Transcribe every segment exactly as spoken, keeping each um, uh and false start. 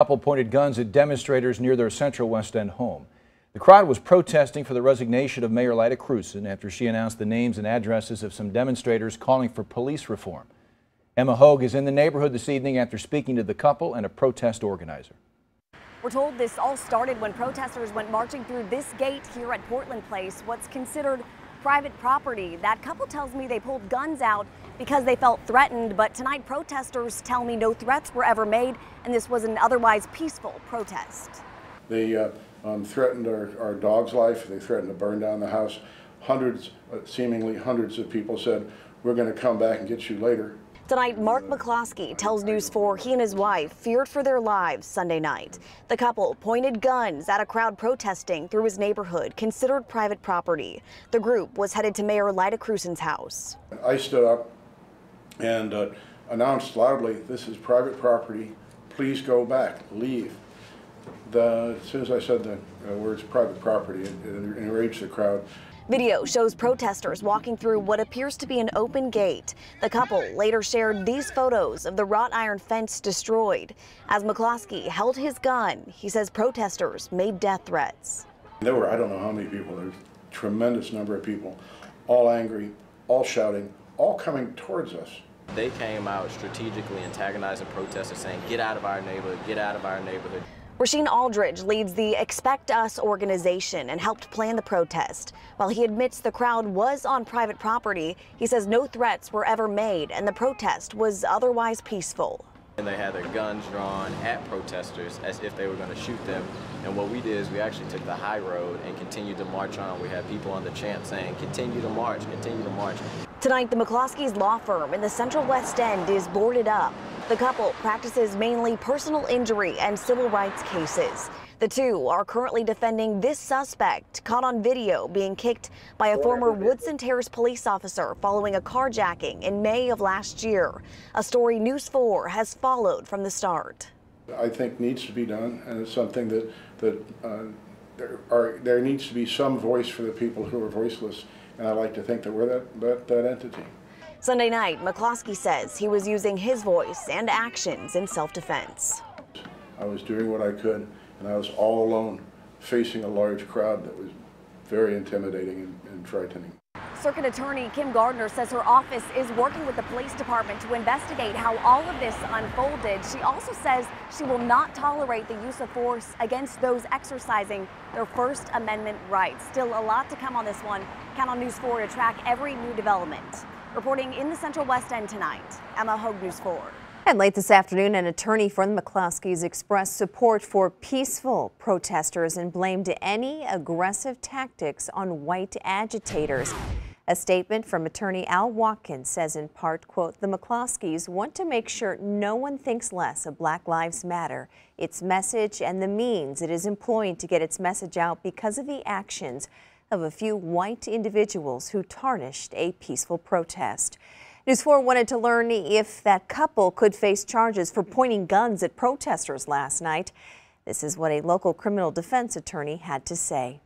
The couple pointed guns at demonstrators near their Central West End home. The crowd was protesting for the resignation of Mayor Lyda Krewson after she announced the names and addresses of some demonstrators calling for police reform. Emma Hoag is in the neighborhood this evening after speaking to the couple and a protest organizer. We're told this all started when protesters went marching through this gate here at Portland Place, what's considered private property. That couple tells me they pulled guns out because they felt threatened, but tonight protesters tell me no threats were ever made and this was an otherwise peaceful protest. They uh, um, threatened our, our dog's life. They threatened to burn down the house. Hundreds, uh, seemingly hundreds of people said, "We're going to come back and get you later." Tonight, Mark McCloskey tells News four he and his wife feared for their lives Sunday night. The couple pointed guns at a crowd protesting through his neighborhood, considered private property. The group was headed to Mayor Lyda Krewson's house. I stood up and uh, announced loudly, "This is private property. Please go back. Leave." The, as soon as I said the uh, words private property, it, it enraged the crowd. Video shows protesters walking through what appears to be an open gate. The couple later shared these photos of the wrought iron fence destroyed. As McCloskey held his gun, he says protesters made death threats. There were, I don't know how many people, there's a tremendous number of people, all angry, all shouting, all coming towards us. They came out strategically antagonizing protesters, saying, "Get out of our neighborhood, get out of our neighborhood." Rasheen Aldridge leads the Expect Us organization and helped plan the protest. While he admits the crowd was on private property, he says no threats were ever made and the protest was otherwise peaceful. And they had their guns drawn at protesters as if they were going to shoot them. And what we did is we actually took the high road and continued to march on. We had people on the chant saying, "Continue to march, continue to march." Tonight, the McCloskey's law firm in the Central West End is boarded up. The couple practices mainly personal injury and civil rights cases. The two are currently defending this suspect caught on video being kicked by a former Woodson Terrace police officer following a carjacking in May of last year. A story News four has followed from the start. I think needs to be done, and it's something that, that uh, there, are, there needs to be some voice for the people who are voiceless, and I like to think that we're that, that, that entity. Sunday night, McCloskey says he was using his voice and actions in self-defense. I was doing what I could, and I was all alone, facing a large crowd that was very intimidating and, and frightening. Circuit Attorney Kim Gardner says her office is working with the police department to investigate how all of this unfolded. She also says she will not tolerate the use of force against those exercising their First Amendment rights. Still a lot to come on this one. Count on News four to track every new development. Reporting in the Central West End tonight, Emma Hoag, News four. And late this afternoon, an attorney from the McCloskeys expressed support for peaceful protesters and blamed any aggressive tactics on white agitators. A statement from attorney Al Watkins says in part, quote, "The McCloskeys want to make sure no one thinks less of Black Lives Matter, its message and the means it is employing to get its message out because of the actions of a few white individuals who tarnished a peaceful protest." News four wanted to learn if that couple could face charges for pointing guns at protesters last night. This is what a local criminal defense attorney had to say.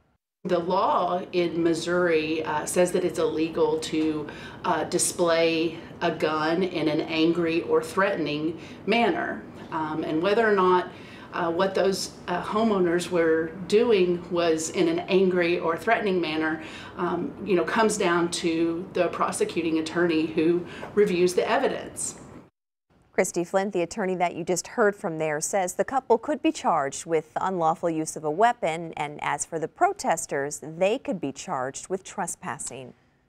The law in Missouri uh, says that it's illegal to uh, display a gun in an angry or threatening manner, um, and whether or not Uh, what those uh, homeowners were doing was in an angry or threatening manner, um, you know, comes down to the prosecuting attorney who reviews the evidence. Christy Flint, the attorney that you just heard from there, says the couple could be charged with unlawful use of a weapon, and as for the protesters, they could be charged with trespassing.